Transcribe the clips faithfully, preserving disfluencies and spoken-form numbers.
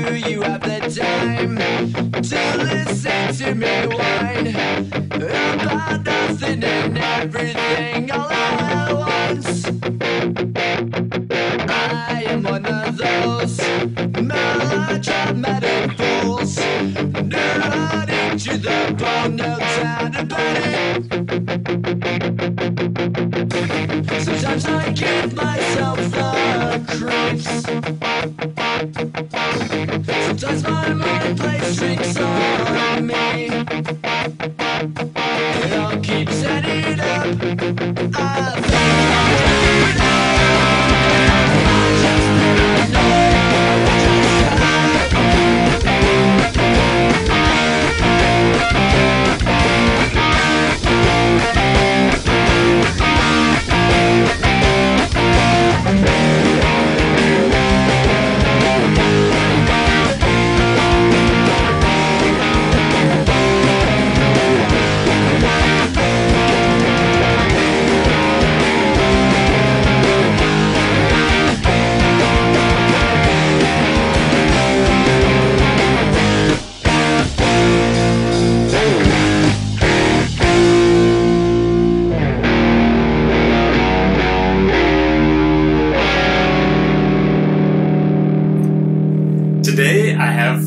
do you have the time to listen to me whine about nothing and everything all at once? I am one of those melodramatic fools, neurotic to the bone, no doubt about it. Sometimes I give myself the creeps. Sometimes my mind plays tricks on me. It all keeps setting up. I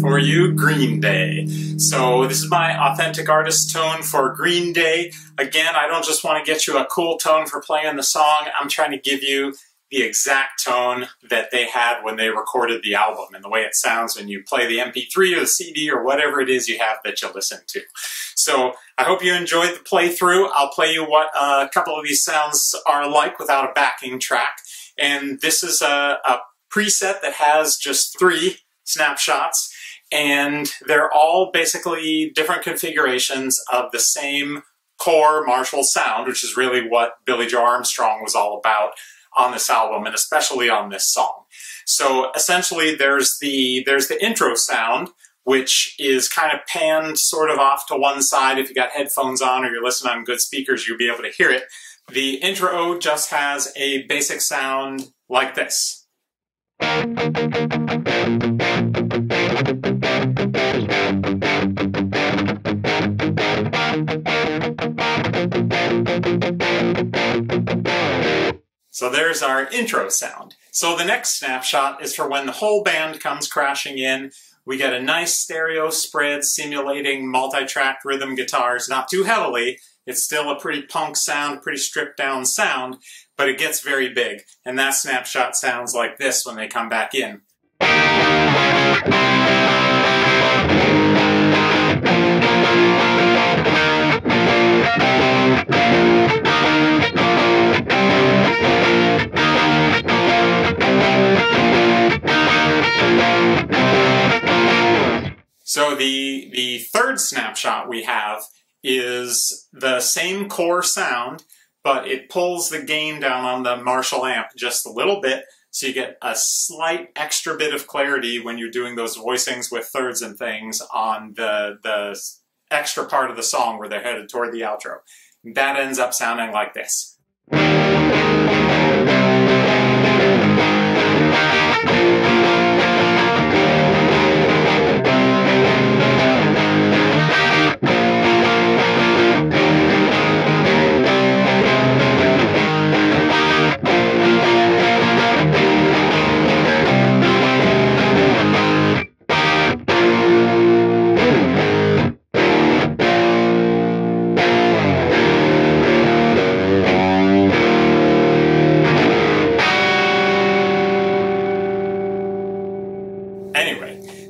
for you, Green Day. So this is my authentic artist tone for Green Day. Again, I don't just want to get you a cool tone for playing the song. I'm trying to give you the exact tone that they had when they recorded the album and the way it sounds when you play the M P three or the C D or whatever it is you have that you listen to. So I hope you enjoyed the playthrough. I'll play you what a couple of these sounds are like without a backing track. And this is a, a preset that has just three snapshots, and they're all basically different configurations of the same core Marshall sound, which is really what Billie Joe Armstrong was all about on this album, and especially on this song. So essentially there's the, there's the intro sound, which is kind of panned sort of off to one side. If you got headphones on or you're listening on good speakers, you'll be able to hear it. The intro just has a basic sound like this. So there's our intro sound. So the next snapshot is for when the whole band comes crashing in. We get a nice stereo spread simulating multi-track rhythm guitars, not too heavily. It's still a pretty punk sound, pretty stripped down sound, but it gets very big. And that snapshot sounds like this when they come back in. So the, the third snapshot we have is the same core sound, but it pulls the gain down on the Marshall amp just a little bit, so you get a slight extra bit of clarity when you're doing those voicings with thirds and things on the, the extra part of the song where they're headed toward the outro. That ends up sounding like this.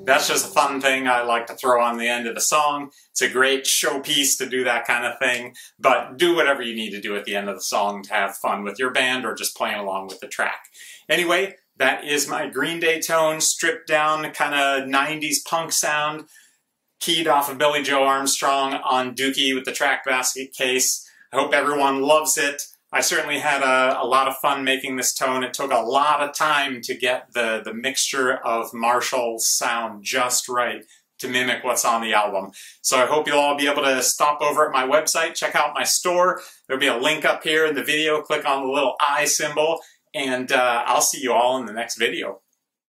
That's just a fun thing I like to throw on the end of the song. It's a great showpiece to do that kind of thing, but do whatever you need to do at the end of the song to have fun with your band or just playing along with the track. Anyway, that is my Green Day tone, stripped down, kind of nineties punk sound, keyed off of Billie Joe Armstrong on Dookie with the track Basket Case. I hope everyone loves it. I certainly had a, a lot of fun making this tone. It took a lot of time to get the, the mixture of Marshall's sound just right to mimic what's on the album. So I hope you'll all be able to stop over at my website, check out my store. There'll be a link up here in the video. Click on the little eye symbol, and uh, I'll see you all in the next video.